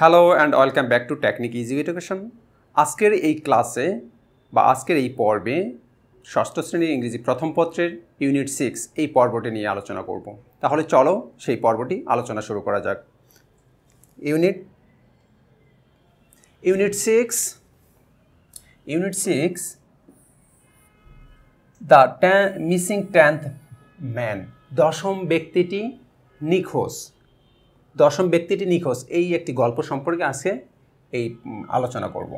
Hello and welcome back to Technique Easy Education. আজকের এই ক্লাসে বা আজকের এই পর্বে ষষ্ঠ শ্রেণীর ইংরেজি প্রথম পত্রের ইউনিট 6 এই পর্বটি নিয়ে আলোচনা করব। তাহলে চলো সেই পর্বটি আলোচনা শুরু করা যাক। Unit 6 The Missing Tenth Man দশম ব্যক্তিটি নিখোঁজ। দশম ব্যক্তিটি নিখোঁজ এই একটি গল্প সম্পর্কে আজকে এই আলোচনা করব।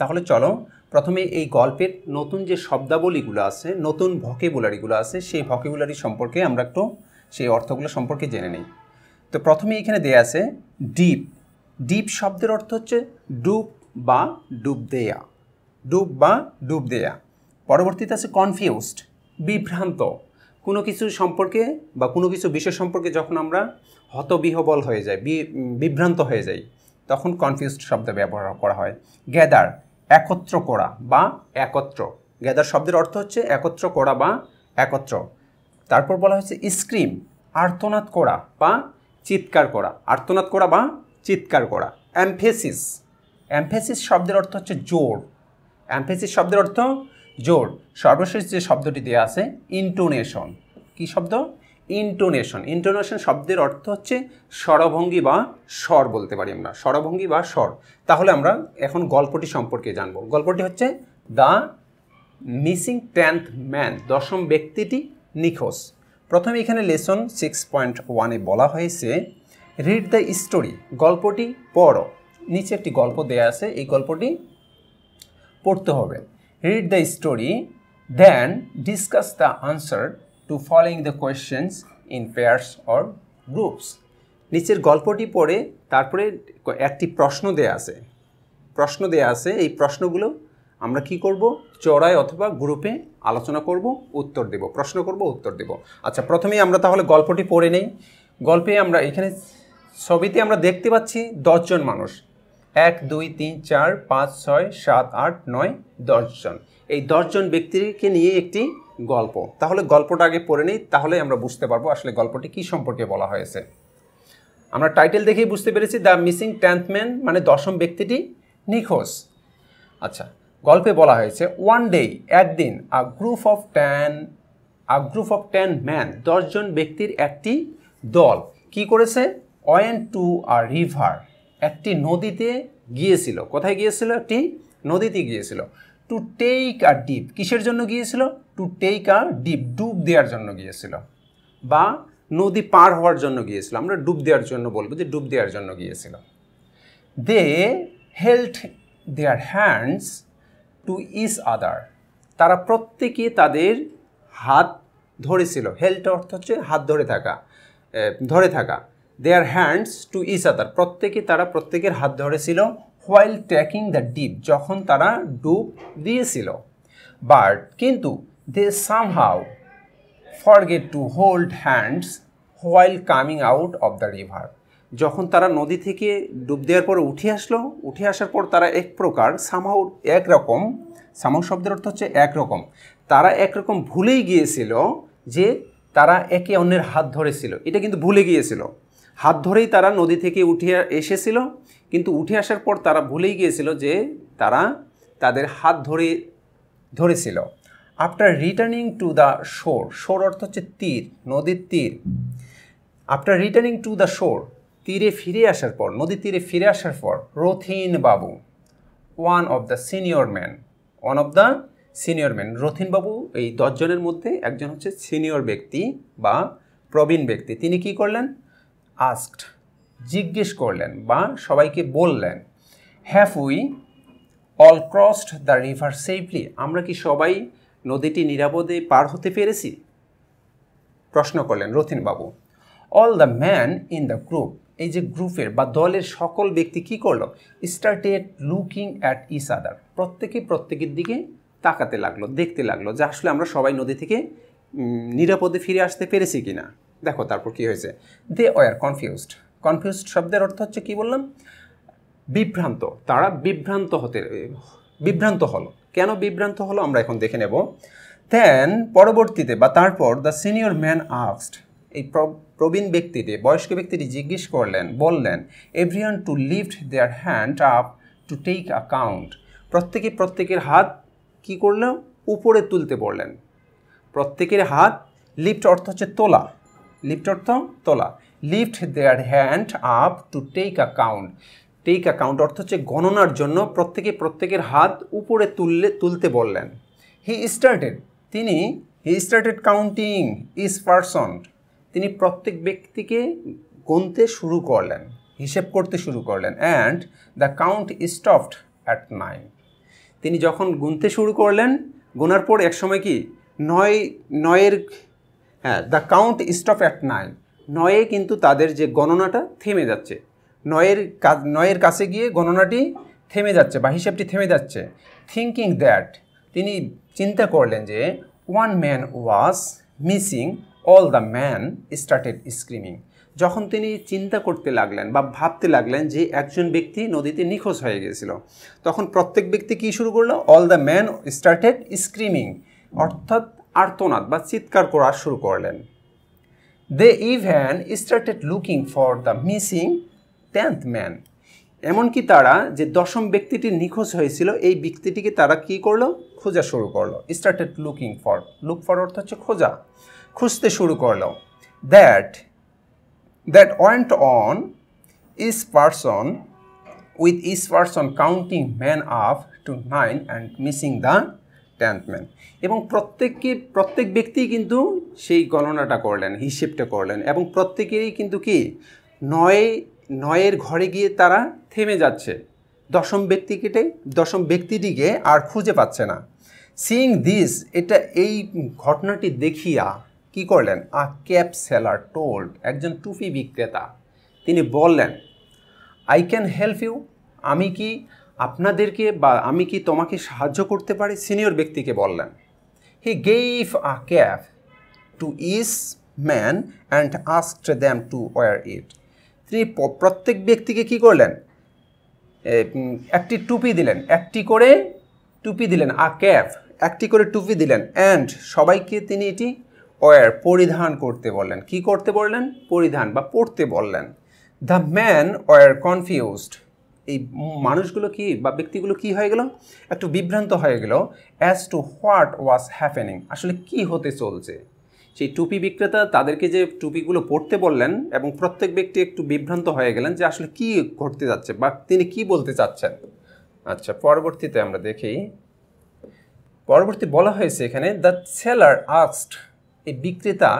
তাহলে চলো প্রথমে এই গল্পের নতুন যে শব্দাবলীগুলো আছে, নতুন ভোকাবুলারিগুলো আছে, সেই ভোকাবুলারি সম্পর্কে আমরা একটু সেই অর্থগুলো সম্পর্কে জেনে নেই। তো প্রথমে এখানে দেয়া আছে ডিপ শব্দের অর্থ হচ্ছে ডুব বা ডুব দেয়া, ডুব বা ডুব দেয়া। পরবর্তীতে আছে কনফিউজড, বিভ্রান্ত, কোনো কিছু সম্পর্কে বা কোনো কিছু বিষয় সম্পর্কে যখন আমরা হতবিহবল হয়ে যাই, বিভ্রান্ত হয়ে যাই, তখন কনফিউজড শব্দ ব্যবহার করা হয়। গ্যাদার, একত্র করা বা একত্র, গ্যাদার শব্দের অর্থ হচ্ছে একত্র করা বা একত্র। তারপর বলা হয়েছে স্ক্রিম, আর্তনাদ করা বা চিৎকার করা, আর্তনাদ করা বা চিৎকার করা। এমফেসিস, এমফেসিস শব্দের অর্থ হচ্ছে জোর, এমফেসিস শব্দের অর্থ জোর। সর্বশেষ যে শব্দটি দেওয়া আছে ইন্টোনেশন, কি শব্দ? ইন্টোনেশন। ইন্টোনেশন শব্দের অর্থ হচ্ছে স্বরভঙ্গি বা স্বর বলতে পারি আমরা, স্বরভঙ্গি বা স্বর। তাহলে আমরা এখন গল্পটি সম্পর্কে জানব। গল্পটি হচ্ছে দ্য মিসিং টেন্থ ম্যান দশম ব্যক্তিটি নিখোঁজ। প্রথমে এখানে লেসন 6.1 বলা হয়েছে রিড দ্য স্টোরি, গল্পটি পড়ো। নিচে একটি গল্প দেয়া আছে, এই গল্পটি পড়তে হবে। Read the story, then discuss the answer to following the questions in pairs or groups. নিচের গল্পটি পড়ে তারপরে একটি প্রশ্ন দেয়া আছে, প্রশ্ন দেয়া আছে, এই প্রশ্নগুলো আমরা কি করব? চড়ায় অথবা গ্রুপে আলোচনা করব, উত্তর দেব, প্রশ্ন করব, উত্তর দেব। আচ্ছা প্রথমেই আমরা তাহলে গল্পটি পড়ে নেই। গল্পে আমরা এখানে ছবিতে আমরা দেখতে পাচ্ছি 10 জন মানুষ, 1 2 3 4 5 6 7 8 9 10 জন, এই 10 জন ব্যক্তিকে নিয়ে একটি গল্প। তাহলে গল্পটা আগে পড়ে নেই, তাহলে আমরা বুঝতে পারবো আসলে গল্পটি কী সম্পর্কে বলা হয়েছে। আমরা টাইটেল দেখেই বুঝতে পেরেছি দ্য মিসিং টেন্থ ম্যান মানে দশম ব্যক্তিটি নিখোঁজ। আচ্ছা গল্পে বলা হয়েছে ওয়ান ডে একদিন a group of ten man 10 জন ব্যক্তির একটি দল কি করেছে? ওয়েন্ট টু আ রিভার, একটি নদীতে গিয়েছিল। কোথায় গিয়েছিল? একটি নদীতে গিয়েছিল। টু টেক আ ডিপ, কিসের জন্য গিয়েছিল? টু টেক আ ডিপ, ডুব দেওয়ার জন্য গিয়েছিল বা নদী পার হওয়ার জন্য গিয়েছিল, আমরা ডুব দেওয়ার জন্য বলবো যে ডুব দেওয়ার জন্য গিয়েছিল। They held their hands to each other, তারা প্রত্যেকে তাদের হাত ধরেছিল। হেল্ড অর্থ হচ্ছে হাত ধরে থাকা, ধরে থাকা। Their hands to each other, প্রত্যেকে তারা প্রত্যেকের হাত ধরেছিল। হোয়াইল ট্যাকিং দ্য ডিপ, যখন তারা ডুব দিয়েছিল। বাট কিন্তু they somehow forget to hold hands while coming out of the river, যখন তারা নদী থেকে ডুব দেওয়ার পর উঠে আসলো, উঠে আসার পর তারা এক প্রকার সামহাউ, একরকম, সামহাউ শব্দের অর্থ হচ্ছে একরকম, তারা একরকম ভুলেই গিয়েছিল যে তারা একে অন্যের হাত ধরেছিল। এটা কিন্তু ভুলে গিয়েছিল, হাত ধরেই তারা নদী থেকে উঠে এসেছিল, কিন্তু উঠে আসার পর তারা ভুলেই গিয়েছিল যে তারা তাদের হাত ধরেছিল। আফটার রিটার্নিং টু দ্য শোর, শোর অর্থ হচ্ছে তীর, নদীর তীর। আফটার রিটার্নিং টু দ্য শোর, তীরে ফিরে আসার পর, নদীর তীরে ফিরে আসার পর, Rathin babu one of the senior man, Rathin babu এই 10 জনের মধ্যে একজন হচ্ছে সিনিয়র ব্যক্তি বা প্রবীণ ব্যক্তি, তিনি কি করলেন? আস্কড, জিজ্ঞেস করলেন বা সবাইকে বললেন, have we all crossed the river safely, আমরা কি সবাই নদীটি নিরাপদে পার হতে পেরেছি? প্রশ্ন করলেন Rathinbabu. All the man in the group, এই যে গ্রুপের বা দলের সকল ব্যক্তি কি করলো? Started looking at each other, প্রত্যেকে প্রত্যেকের দিকে তাকাতে লাগলো, দেখতে লাগলো যে আসলে আমরা সবাই নদী থেকে নিরাপদে ফিরে আসতে পেরেছি কিনা। দেখো তারপর কি হয়েছে। দে ওয়ার কনফিউজড, কনফিউজড শব্দের অর্থ হচ্ছে কি বললাম? বিভ্রান্ত, তারা বিভ্রান্ত হলো। কেন বিভ্রান্ত হলো আমরা এখন দেখে নেব। দেন পরবর্তীতে বা তারপর দ্য সিনিয়র ম্যান আস্কড, এই প্রবীণ ব্যক্তিটি বয়স্ক ব্যক্তিটি জিজ্ঞেস করলেন, বললেন, everyone to lift their hand up to take account. প্রত্যেকের হাত কি করলেন? উপরে তুলতে বললেন। প্রত্যেকের হাত, লিফট অর্থ হচ্ছে তোলা, লিফট অর্থ তোলা। Lift their hand up to take account, take account অর্থ হচ্ছে গণনার জন্য। প্রত্যেকের হাত উপরে তুলতে বললেন। He started counting each person, তিনি প্রত্যেক ব্যক্তিকে গুনতে শুরু করলেন, হিসেব করতে শুরু করলেন। And the count stopped at 9, তিনি যখন গুনতে শুরু করলেন, গোনার পর একসময় কি 9-9, হ্যাঁ, দ্য কাউন্ট স্টপ অ্যাট 9, কিন্তু তাদের যে গণনাটা থেমে যাচ্ছে, 9-এর কাছে গিয়ে গণনাটি থেমে যাচ্ছে বা হিসেবটি থেমে যাচ্ছে। থিঙ্কিং দ্যাট, তিনি চিন্তা করলেন যে one man was missing, all the man started screaming, যখন তিনি চিন্তা করতে লাগলেন বা ভাবতে লাগলেন যে একজন ব্যক্তি নদীতে নিখোঁজ হয়ে গিয়েছিল, তখন প্রত্যেক ব্যক্তি কী শুরু করলো? All the man started screaming, অর্থাৎ আর্তনাদ বা চিৎকার করা শুরু করলেন। They even started looking for the missing 10th man, এমনকি তারা যে 10ম ব্যক্তিটি নিখোঁজ হয়েছিল এই ব্যক্তিটিকে তারা কি করলো? খোঁজা শুরু করলো। Started looking for, look for অর্থ হচ্ছে খোঁজা, খুঁজতে শুরু করলো। That went on each person counting man up to 9 and missing the 10th man, এবং প্রত্যেক ব্যক্তিই কিন্তু সেই গণনাটা করলেন, হিসেবটা করলেন, এবং প্রত্যেকেরই কিন্তু কি 9-এর ঘরে গিয়ে তারা থেমে যাচ্ছে, 10ম ব্যক্তিটিকে আর খুঁজে পাচ্ছে না। সিইং দিস, এটা এই ঘটনাটি দেখিয়া কি করলেন? আ ক্যাপ সেলার টোল্ড, একজন টুপি বিক্রেতা, তিনি বললেন, আই ক্যান হেল্প ইউ, আমি কি তোমাকে সাহায্য করতে পারি? সিনিয়র ব্যক্তিকে বললেন। He gave a cap to each man and asked them to wear it, তিনি প্রত্যেক ব্যক্তিকে কি করলেন? একটি করে টুপি দিলেন, আ ক্যাপ, একটি করে টুপি দিলেন। অ্যান্ড, সবাইকে তিনি এটি ওয়ার, পরিধান করতে বললেন, কি করতে বললেন? পরিধান বা পড়তে বললেন। দ্য ম্যান ওয়ার কনফিউজড, এই মানুষগুলো কি বা ব্যক্তিগুলো কি হয়ে গেল? একটু বিভ্রান্ত হয়ে গেল। As to what was happening, আসলে কি হতে চলছে। সেই টুপি বিক্রেতা তাদেরকে যে টুপিগুলো পড়তে বললেন এবং প্রত্যেক ব্যক্তি একটু বিভ্রান্ত হয়ে গেলেন যে আসলে কি ঘটতে যাচ্ছে বা তিনি কি বলতে চাচ্ছেন। আচ্ছা, পরবর্তীতে আমরা দেখি, পরবর্তী বলা হয়েছে এখানে দ্য সেলার আস্কড, এই বিক্রেতা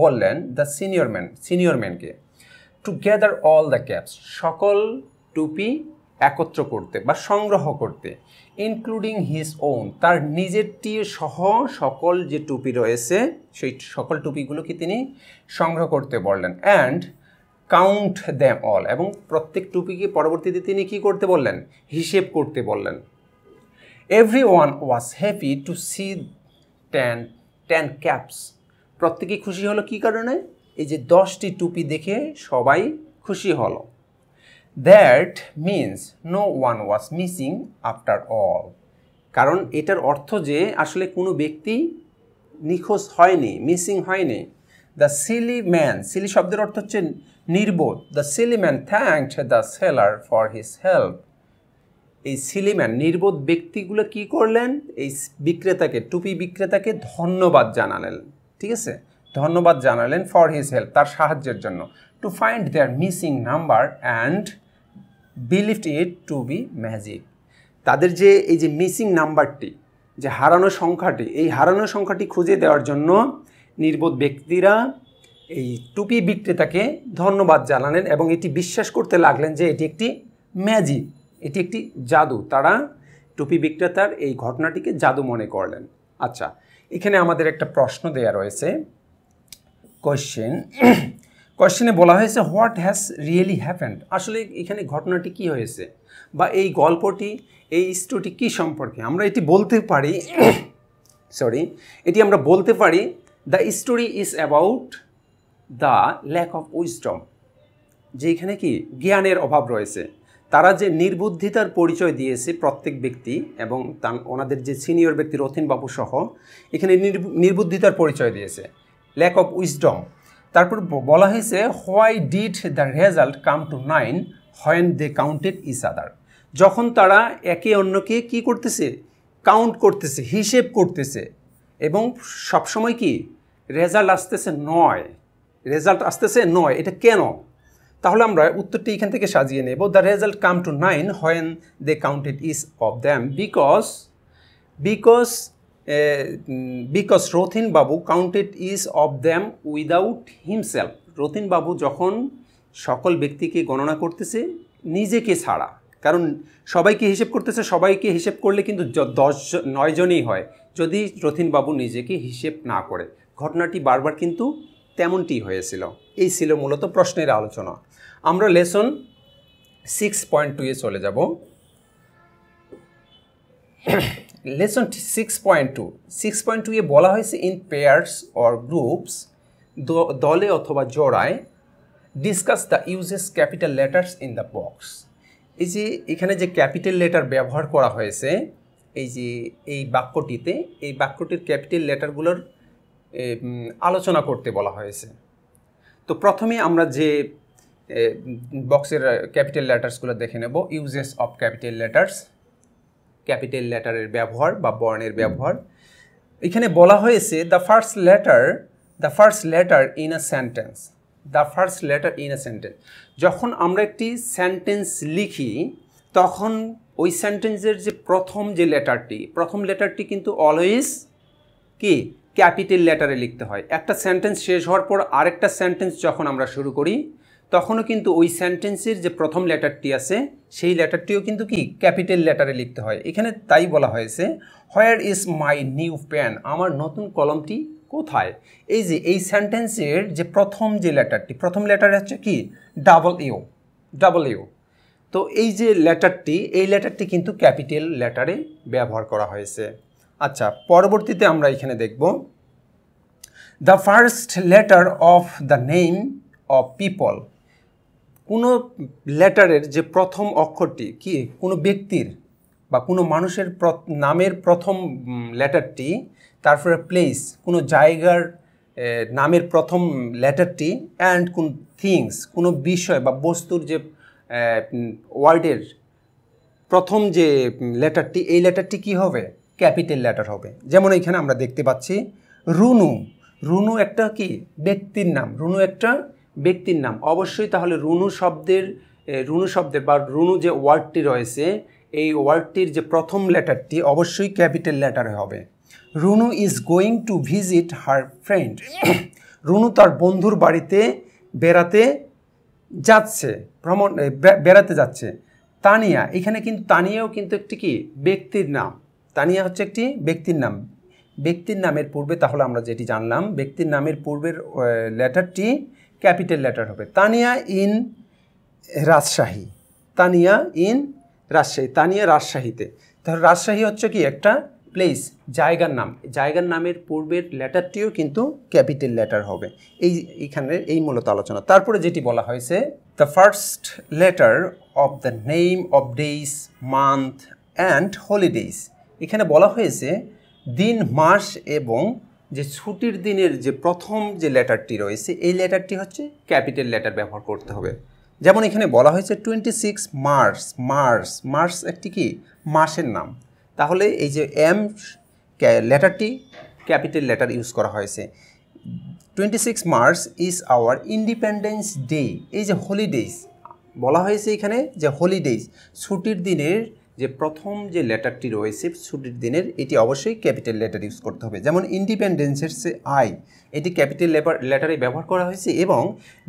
বললেন দ্য সিনিয়র ম্যানকে to gather all the caps, সকল টুপি একত্র করতে বা সংগ্রহ করতে, ইনক্লুডিং হিজ ওন, তার নিজেরটি সহ সকল যে টুপি রয়েছে সেই সকল টুপিগুলোকে তিনি সংগ্রহ করতে বললেন। অ্যান্ড কাউন্ট দ্যাম অল, এবং প্রত্যেক টুপিকে পরবর্তীতে তিনি কি করতে বললেন? হিসেব করতে বললেন। Every one was happy to see 10 caps, প্রত্যেকেই খুশি হলো কি কারণে? এই যে 10টি টুপি দেখে সবাই খুশি হলো। That means no one was missing after all, কারণ এটার অর্থ যে আসলে কোনো ব্যক্তি নিখোঁজ হয়নি, মিসিং হয়নি। দ্য সিলি ম্যান, সিলি শব্দের অর্থ হচ্ছে নির্বোধ। The silly man thanked the seller for his help, এই সিলি ম্যান, নির্বোধ ব্যক্তিগুলো কি করলেন? এই বিক্রেতাকে, টুপি বিক্রেতাকে ধন্যবাদ জানালেন, ঠিক আছে, ধন্যবাদ জানালেন। ফর হিজ হেল্প, তার সাহায্যের জন্য। To find their missing number and believed it to be magic, তাদের যে এই যে মিসিং নাম্বারটি, যে হারানো সংখ্যাটি, এই হারানো সংখ্যাটি খুঁজে দেওয়ার জন্য নির্বোধ ব্যক্তিরা এই টুপি বিক্রেতাকে ধন্যবাদ জানালেন এবং এটি বিশ্বাস করতে লাগলেন যে এটি একটি ম্যাজিক, এটি একটি জাদু। তারা টুপি বিক্রেতার এই ঘটনাটিকে জাদু মনে করলেন। আচ্ছা, এখানে আমাদের একটা প্রশ্ন দেয়া রয়েছে, কোয়েশ্চেনে বলা হয়েছে হোয়াট হ্যাজ রিয়েলি হ্যাপেন্ড, আসলে এখানে ঘটনাটি কি হয়েছে বা এই গল্পটি, এই স্টোরিটি কী সম্পর্কে আমরা এটি বলতে পারি, এটি আমরা বলতে পারি the story is about the lack of wisdom, যে এখানে কি জ্ঞানের অভাব রয়েছে। তারা যে নির্বুদ্ধিতার পরিচয় দিয়েছে প্রত্যেক ব্যক্তি, এবং ওনাদের যে সিনিয়র ব্যক্তি রথিনবাবু সহ, এখানে নির্বুদ্ধিতার পরিচয় দিয়েছে, ল্যাক অফ উইজডম। তারপর বলা হয়েছে why did the result come to 9 when they counted each other যখন তারা একে অন্যকে কি করতেছে কাউন্ট করতেছে হিসাব করতেছে এবং সব সময় কি রেজাল্ট আসতেছে 9 রেজাল্ট আসতেছে 9 এটা কেন তাহলে আমরা উত্তরটি এখান থেকে সাজিয়ে নেব the result come to 9 when they counted each of them because Rothin Babu counted each of them without himself Rothin Babu যখন সকল ব্যক্তিকে গণনা করতেছে নিজেকে ছাড়া কারণ সবাইকে হিসাব করতেছে সবাইকে হিসাব করলে কিন্তু 9 জনই হয় যদি রথিন বাবু নিজেকে হিসাব না করে ঘটনাটি বারবার কিন্তু তেমনটি হয়েছিল এই ছিল মূলত প্রশ্নের আলোচনা আমরা লেসন 6.2 এ চলে যাব লেসন 6.2 6.2 এ বলা হয়েছে ইন পেয়ারস অর গ্রুপস দলে অথবা জোড়ায় discuss the uses capital letters in the box এই যে এখানে যে ক্যাপিটাল লেটার ব্যবহার করা হয়েছে এই যে এই বাক্যটিতে এই বাক্যটির ক্যাপিটাল লেটারগুলোর আলোচনা করতে বলা হয়েছে তো প্রথমে আমরা যে বক্সের ক্যাপিটাল লেটারসগুলো দেখে নেব uses of capital letters capital লেটারের ব্যবহার বা বর্ণের ব্যবহার এখানে বলা হয়েছে the first letter in a sentence The first letter in a sentence. যখন আমরা একটি সেন্টেন্স লিখি তখন ওই সেন্টেন্সের যে প্রথম লেটারটি কিন্তু অলওয়েজ কি ক্যাপিটাল লেটারে লিখতে হয় একটা সেন্টেন্স শেষ হওয়ার পর আরেকটা সেন্টেন্স যখন আমরা শুরু করি তখনও কিন্তু ওই সেন্টেন্সের যে প্রথম লেটারটি আছে সেই লেটারটিও কিন্তু কি ক্যাপিটাল লেটারে লিখতে হয় এখানে তাই বলা হয়েছে where is my new pen আমার নতুন কলমটি কোথায় এই যে এই সেন্টেন্সের যে প্রথম লেটার হচ্ছে কি ডাবল ইউ তো এই যে লেটারটি কিন্তু ক্যাপিটাল লেটারে ব্যবহার করা হয়েছে আচ্ছা পরবর্তীতে আমরা এখানে দেখব the first letter of the name of people কোনো লেটারের যে প্রথম অক্ষরটি কি কোনো ব্যক্তির বা কোনো মানুষের নামের প্রথম লেটারটি তারপরে প্লেস কোনো জায়গার নামের প্রথম লেটারটি অ্যান্ড কোন থিংস কোনো বিষয় বা বস্তুর যে ওয়ার্ডের প্রথম যে লেটারটি এই লেটারটি কি হবে ক্যাপিটাল লেটার হবে যেমন এখানে আমরা দেখতে পাচ্ছি রুনু একটা কি ব্যক্তির নাম রুনু একটা ব্যক্তির নাম অবশ্যই তাহলে রুনু শব্দের বা রুনু যে ওয়ার্ডটি রয়েছে এই ওয়ার্ডটির যে প্রথম লেটারটি অবশ্যই ক্যাপিটাল লেটারে হবে Runu is going to visit her friend Runu তার বন্ধুর বাড়িতে বেড়াতে যাচ্ছে তানিয়া এখানে কিন্তু তানিয়াও কিন্তু একটি কি ব্যক্তির নাম তানিয়া হচ্ছে একটি ব্যক্তির নামের পূর্বে তাহলে আমরা যেটি জানলাম ব্যক্তির নামের পূর্বের লেটারটি ক্যাপিটাল লেটার হবে তানিয়া রাজশাহীতে তাহলে রাজশাহী হচ্ছে কি একটা প্লেস জায়গার নামের পূর্বের লেটারটিও কিন্তু ক্যাপিটাল লেটার হবে এইখানে মূলত আলোচনা তারপরে যেটি বলা হয়েছে the first letter of the name of days month and holidays এখানে বলা হয়েছে দিন মাস এবং যে ছুটির দিনের যে প্রথম যে লেটারটি রয়েছে এই লেটারটি হচ্ছে ক্যাপিটাল লেটার ব্যবহার করতে হবে যেমন এখানে বলা হয়েছে 26 মার্চ একটি কি মাসের নাম তাহলে এই যে এম লেটারটি ক্যাপিটাল লেটার ইউজ করা হয়েছে 26 March is our independence day এই যে হলিডেজ বলা হয়েছে এখানে যে হলিডেজ ছুটির দিনের যে প্রথম যে লেটারটি রয়েছে ছুটির দিনের এটি অবশ্যই ক্যাপিটাল লেটার ইউজ করতে হবে যেমন ইন্ডিপেন্ডেন্সের সে আই এটি ক্যাপিটাল লেটারে ব্যবহার করা হয়েছে এবং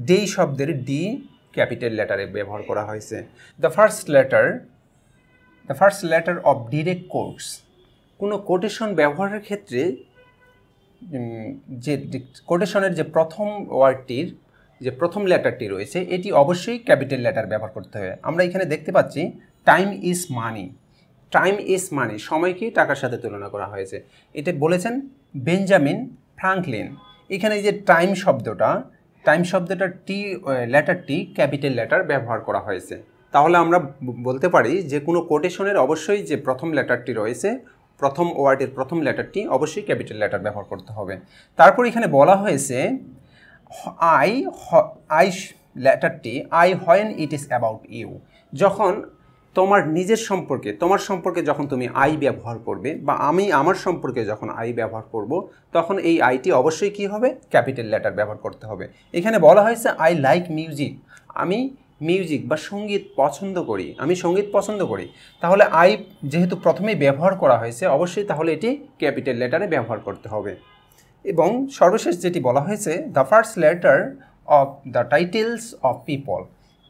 ডে শব্দের ডি ক্যাপিটাল লেটারে ব্যবহার করা হয়েছে the first letter of direct quotes কোনো কোটেশন ব্যবহারের ক্ষেত্রে যে কোটেশনের যে প্রথম ওয়ার্ডটির যে প্রথম লেটারটি রয়েছে এটি অবশ্যই ক্যাপিটাল লেটার ব্যবহার করতে হবে আমরা এখানে দেখতে পাচ্ছি টাইম ইজ মানি সময়কে টাকার সাথে তুলনা করা হয়েছে এটা বলেছেন বেঞ্জামিন ফ্রাঙ্কলিন এখানে যে টাইম শব্দটা টি লেটারটি ক্যাপিটাল লেটার ব্যবহার করা হয়েছে তাহলে আমরা বলতে পারি যে কোনো কোটেশনের অবশ্যই যে প্রথম লেটারটি রয়েছে প্রথম ওয়ার্ডের প্রথম লেটারটি অবশ্যই ক্যাপিটাল লেটার ব্যবহার করতে হবে তারপর এখানে বলা হয়েছে I লেটারটি I when it is about you যখন তোমার নিজের সম্পর্কে তোমার সম্পর্কে যখন তুমি I ব্যবহার করবে বা আমি আমার সম্পর্কে যখন I ব্যবহার করব তখন এই আইটি অবশ্যই কি হবে ক্যাপিটাল লেটার ব্যবহার করতে হবে এখানে বলা হয়েছে I like music আমি মিউজিক বা সংগীত পছন্দ করি আমি সংগীত পছন্দ করি তাহলে I যেহেতু প্রথমে ব্যবহার করা হয়েছে অবশ্যই তাহলে এটি ক্যাপিটাল লেটারে ব্যবহার করতে হবে এবং সর্বশেষ যেটি বলা হয়েছে the first letter of the titles of people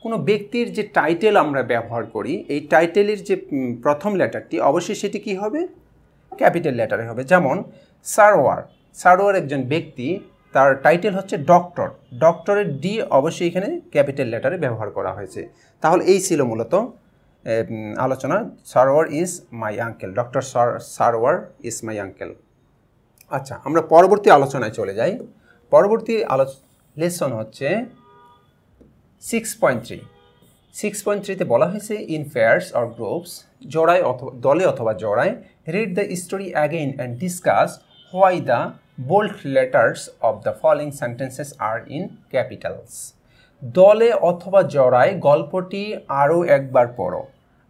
কোনো ব্যক্তির যে টাইটেল আমরা ব্যবহার করি এই টাইটেলের যে প্রথম লেটারটি অবশ্যই সেটি কি হবে ক্যাপিটাল লেটারে হবে যেমন সারওয়ার সারওয়ার একজন ব্যক্তি তার টাইটেল হচ্ছে ডক্টর ডক্টরের ডি অবশ্যই এখানে ক্যাপিটাল লেটারে ব্যবহার করা হয়েছে তাহলে এই ছিল মূলত আলোচনা Sarwar is my uncle doctor Sarwar is my uncle আচ্ছা আমরা পরবর্তী আলোচনায় চলে যাই পরবর্তী লেসন হচ্ছে 6.3 6.3 তে বলা হয়েছে in pairs or groups জোড়ায় অথবা দলে অথবা জোড়ায় read the story again and discuss why the bold letters of the following sentences are in capitals দলে অথবা জোড়ায় গল্পটি আরো একবার পড়ো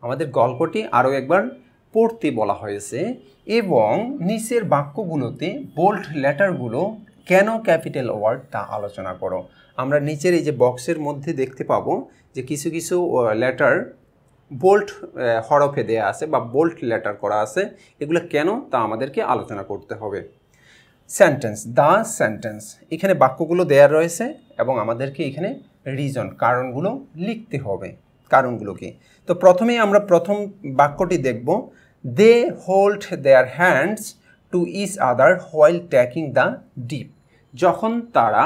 আমাদের গল্পটি আরো একবার পড়তে বলা হয়েছে এবং নিচের বাক্যগুলোতে bold লেটারগুলো কেন ক্যাপিটাল ওয়ার্ড তা আলোচনা করো আমরা নিচের এই যে বক্সের মধ্যে দেখতে পাবো যে কিছু কিছু লেটার বোল্ড হরফে দেয়া আছে বা বোল্ড লেটার করা আছে এগুলো কেন তা আমাদেরকে আলোচনা করতে হবে সেন্টেন্স দা সেন্টেন্স এখানে বাক্যগুলো দেয়া রয়েছে এবং আমাদেরকে এখানে রিজন কারণগুলো লিখতে হবে কারণগুলো কি তো প্রথমেই আমরা প্রথম বাক্যটি দেখব they hold their hands to each other while taking the dip যখন তারা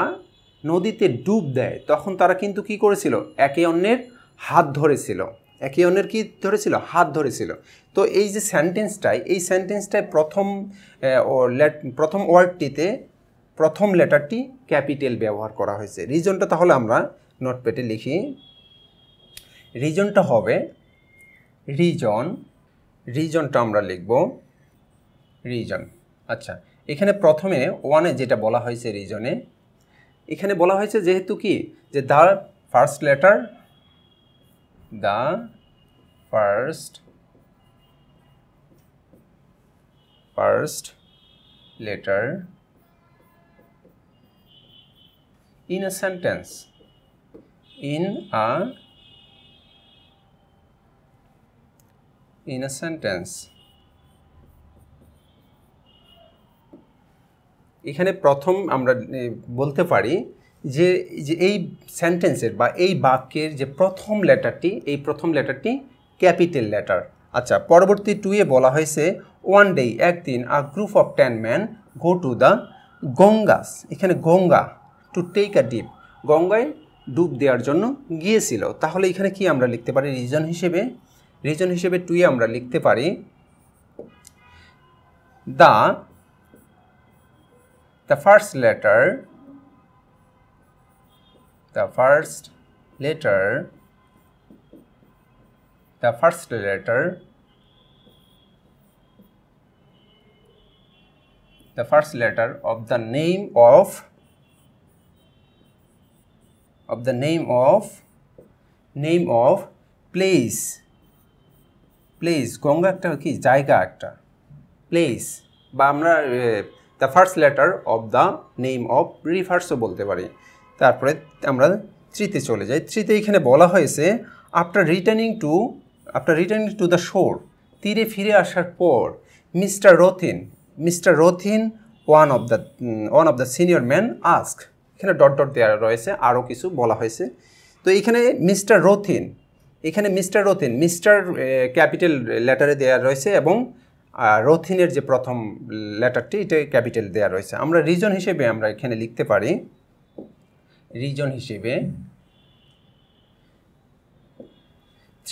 নদীতে ডুব দেয় তখন তারা কিন্তু কি করেছিল একে অন্যের হাত ধরেছিল একে অন্যের কি ধরেছিল হাত ধরেছিল তো এই যে সেন্টেন্সটাই এই সেন্টেন্সটাই প্রথম ওয়ার্ডটিতে প্রথম লেটারটি ক্যাপিটাল ব্যবহার করা হয়েছে রিজনটা তাহলে আমরা নোটপ্যাডে লিখি রিজনটা হবে রিজনটা আমরা লিখব রিজন আচ্ছা এখানে প্রথমে ওয়ানে যেটা বলা হয়েছে রিজনে এখানে বলা হয়েছে যেহেতু কি যে the first letter in a sentence in a sentence এখানে প্রথম আমরা বলতে পারি যে এই সেন্টেন্সের বা এই বাক্যের যে প্রথম লেটারটি ক্যাপিটাল লেটার আচ্ছা পরবর্তী 2 এ বলা হয়েছে ওয়ান ডে একদিন a group of 10 man go to the Ganges এখানে Ganga to take a dip গঙ্গায় ডুব দেওয়ার জন্য গিয়েছিল তাহলে এখানে কি আমরা লিখতে পারি রিজন হিসেবে 2 এ আমরা লিখতে পারি the first letter of the name of place Ganga একটা কি জায়গা একটা place বা আমরা the first letter of the name of river so bolte pari tarpore amra 3 te chole jai 3 te ekhane bola hoyeche after returning to the shore tire phire ashar por Mr. Rothin one of the senior men asked ekhane dot deya royeche aro kichu bola hoyeche to ekhane Mr. Rothin Mr. capital letter e deya royeche ebong রথিনের যে প্রথম লেটারটি এটা capital দেয়া রয়েছে আমরা reason হিসেবে আমরা এখানে লিখতে পারি রিজন হিসেবে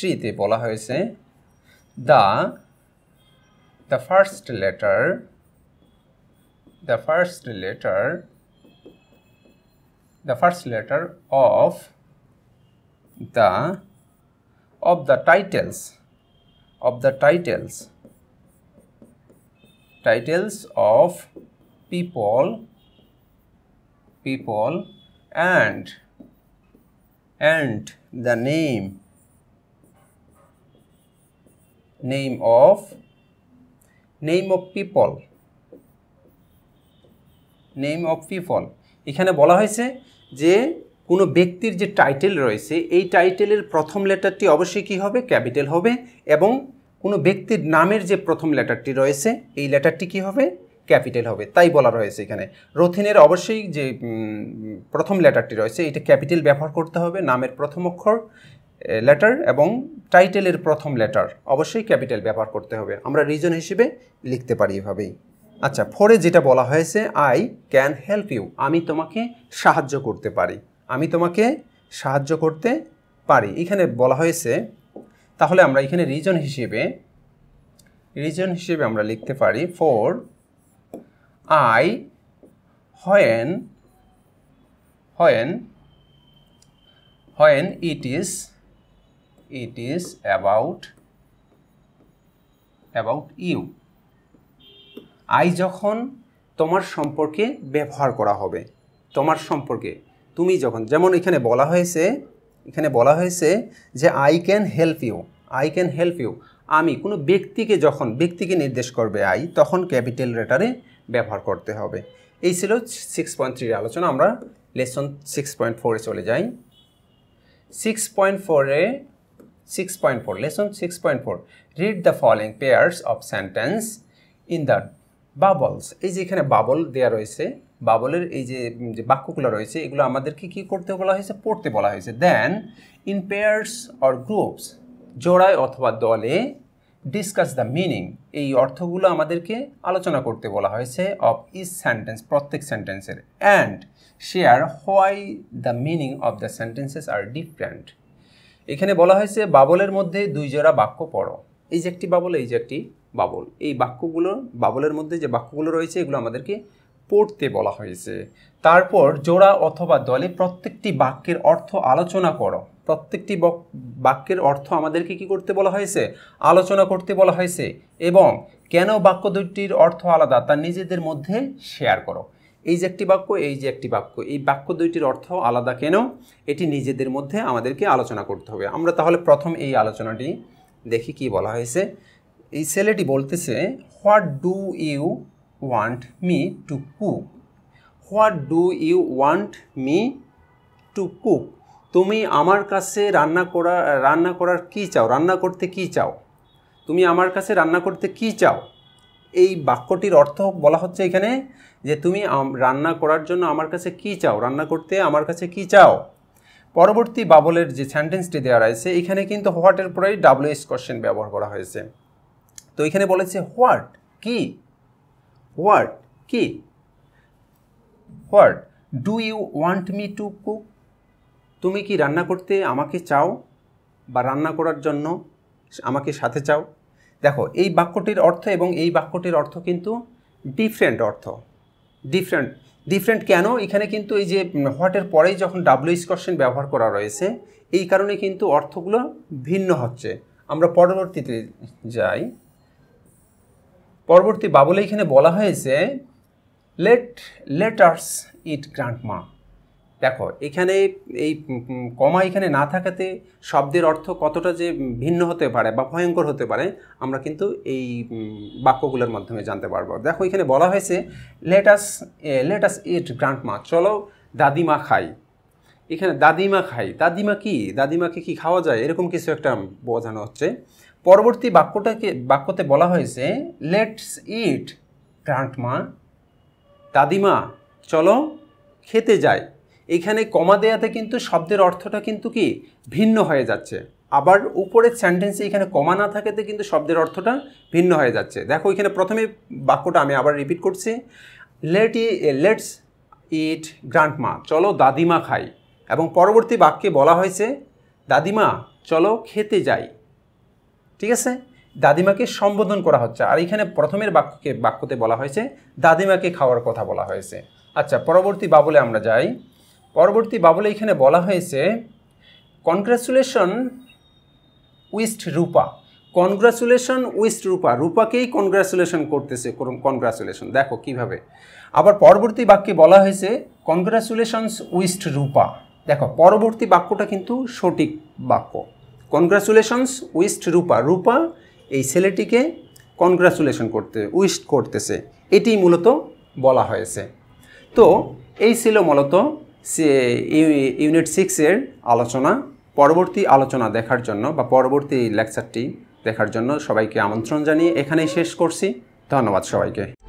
3 তে বলা হয়েছে the first letter of the titles titles of people and the name of people এখানে বলা হয়েছে যে কোনো ব্যক্তির যে টাইটেল রয়েছে এই টাইটেলের প্রথম লেটারটি অবশ্যই কি হবে ক্যাপিটাল হবে এবং কোনো ব্যক্তির নামের যে প্রথম লেটারটি রয়েছে এই লেটারটি কি হবে ক্যাপিটাল হবে তাই বলা রয়েছে এখানে রথিনের অবশ্যই যে প্রথম লেটারটি রয়েছে এটা ক্যাপিটাল ব্যবহার করতে হবে নামের প্রথম অক্ষর লেটার এবং টাইটেলের প্রথম লেটার অবশ্যই ক্যাপিটাল ব্যবহার করতে হবে আমরা রিজন হিসেবে লিখতে পারি এভাবেই আচ্ছা পরে যেটা বলা হয়েছে আই ক্যান হেল্প ইউ আমি তোমাকে সাহায্য করতে পারি এখানে বলা হয়েছে তাহলে আমরা এখানে রিজন হিসেবে আমরা লিখতে পারি for I when it is about you I যখন তোমার সম্পর্কে ব্যবহার করা হবে তোমার সম্পর্কে তুমি যখন যেমন এখানে বলা হয়েছে যে আই ক্যান হেল্প ইউ আমি কোনো ব্যক্তিকে যখন নির্দেশ করবে আই তখন ক্যাপিটাল লেটারে ব্যবহার করতে হবে এই ছিল 6.3 এর আলোচনা আমরা লেসন 6.4 এ চলে যাই 6.4 lesson 6.4 read the following pairs of sentence in the bubbles এই যে এখানে বাবল দেয়া রয়েছে বাবলের এই যে বাক্যগুলো রয়েছে এগুলো আমাদেরকে কি করতে বলা হয়েছে পড়তে বলা হয়েছে then in pairs or groups জোড়ায় অথবা দলে ডিসকাস দ্য মিনিং এই অর্থগুলো আমাদেরকে আলোচনা করতে বলা হয়েছে অফ ইচ সেন্টেন্স প্রত্যেক সেন্টেন্সের and share why the meaning of the sentences are different এখানে বলা হয়েছে বাবলের মধ্যে দুই জোড়া বাক্য পড়ো এই যে একটি বাবল এই যে একটি বাবল এই বাক্যগুলো বাবলের মধ্যে যে বাক্যগুলো রয়েছে এগুলো আমাদেরকে পড়তে বলা হয়েছে তারপর জোড়া অথবা দলে প্রত্যেকটি বাক্যের অর্থ আলোচনা করো প্রত্যেকটি বাক্যের অর্থ আমাদেরকে কি করতে বলা হয়েছে আলোচনা করতে বলা হয়েছে এবং কেন বাক্য দুটির অর্থ আলাদা তা নিজেদের মধ্যে শেয়ার করো এই যে একটি বাক্য এই যে একটি বাক্য এই বাক্য দুইটির অর্থ আলাদা কেন এটি নিজেদের মধ্যে আমাদেরকে আলোচনা করতে হবে আমরা তাহলে প্রথম এই আলোচনাটি দেখি কি বলা হয়েছে এই ছেলেটি বলতেছে what do you want me to cook তুমি আমার কাছে রান্না করতে কি চাও এই বাক্যটির অর্থ বলা হচ্ছে এখানে যে তুমি রান্না করার জন্য আমার কাছে কি চাও পরবর্তী বাবলের যে সেন্টেন্সটি দেওয়া রয়েছে এখানে কিন্তু হোয়াটের পরেই WH কোশ্চেন ব্যবহার করা হয়েছে তো এখানে বলেছে what do you want me to cook তুমি কি রান্না করতে আমাকে চাও বা রান্না করার জন্য আমাকে সাথে চাও দেখো এই বাক্যটির অর্থ এবং এই বাক্যটির অর্থ কিন্তু ডিফারেন্ট কেন এখানে কিন্তু এই যে হোয়াটের পরেই যখন WH কোশ্চেন ব্যবহার করা রয়েছে এই কারণে কিন্তু অর্থগুলো ভিন্ন হচ্ছে আমরা পরবর্তীতে যাই পরবর্তী বাবলে এখানে বলা হয়েছে লেটার্স ইট গ্র্যান্ডমা দেখো এখানে এই কমা এখানে না থাকাতে শব্দের অর্থ কতটা যে ভিন্ন হতে পারে বা ভয়ঙ্কর হতে পারে আমরা কিন্তু এই বাক্যগুলোর মাধ্যমে জানতে পারবো দেখো এখানে বলা হয়েছে লেট আস ইট গ্র্যান্ডমা চলো দাদিমা খাই এখানে দাদিমাকে কি খাওয়া যায় এরকম কিছু একটা বোঝানো হচ্ছে পরবর্তী বাক্যতে বলা হয়েছে লেটস ইট গ্র্যান্ডমা দাদিমা চলো খেতে যাই এখানে কমা দেয়াতে কিন্তু শব্দের অর্থটা কিন্তু কি ভিন্ন হয়ে যাচ্ছে আবার উপরের সেন্টেন্সে এখানে কমা না থাকাতে কিন্তু শব্দের অর্থটা ভিন্ন হয়ে যাচ্ছে দেখো এখানে প্রথমে বাক্যটা আমি আবার রিপিট করছি লেটস ইট গ্র্যান্ডমা চলো দাদিমা খাই এবং পরবর্তী বাক্যে বলা হয়েছে দাদিমা চলো খেতে যাই ঠিক আছে দাদিমাকে সম্বোধন করা হচ্ছে আর এখানে প্রথমের বাক্যতে বলা হয়েছে দাদিমাকে খাওয়ার কথা বলা হয়েছে আচ্ছা পরবর্তী বাবলে আমরা যাই পরবর্তী বাবলে এখানে বলা হয়েছে congratulation wished Rupa congratulation with Rupa, রূপাকেই কনগ্রাচুলেশন করতেছে, কনগ্রাচুলেশন। দেখো কিভাবে। আবার পরবর্তী বাক্যে বলা হয়েছে কনগ্রাচুলেশনস উইথ রূপা। দেখো পরবর্তী বাক্যটা কিন্তু সঠিক বাক্য, কনগ্রাচুলেশনস উইথ রূপা, রূপা এই ছেলেটিকে কনগ্রাচুলেশন করতেছে, এটি মূলত বলা হয়েছে। তো এই ছিল মূলত ইউনিট 6-এর আলোচনা। পরবর্তী আলোচনা দেখার জন্য বা পরবর্তী লেকচারটি দেখার জন্য সবাইকে আমন্ত্রণ জানিয়ে এখানেই শেষ করছি। ধন্যবাদ সবাইকে।